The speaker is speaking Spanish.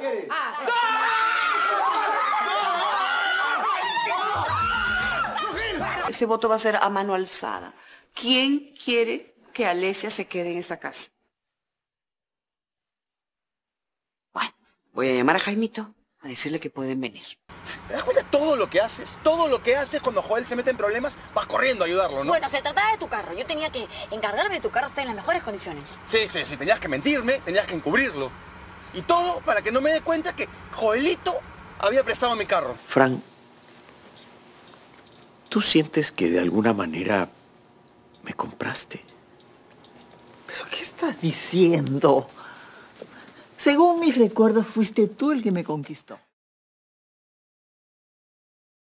quieres? Ah. ¡No! Ese voto va a ser a mano alzada. ¿Quién quiere que Alesia se quede en esta casa? Bueno, voy a llamar a Jaimito a decirle que pueden venir. ¿Te das cuenta de todo lo que haces? Todo lo que haces cuando Joel se mete en problemas, vas corriendo a ayudarlo, ¿no? Bueno, se trataba de tu carro. Yo tenía que encargarme de tu carro estar en las mejores condiciones. Sí, sí, sí. Tenías que mentirme, tenías que encubrirlo. Y todo para que no me dé cuenta que Joelito había prestado mi carro. Fran, ¿tú sientes que de alguna manera me compraste? ¿Pero qué estás diciendo? Según mis recuerdos, fuiste tú el que me conquistó.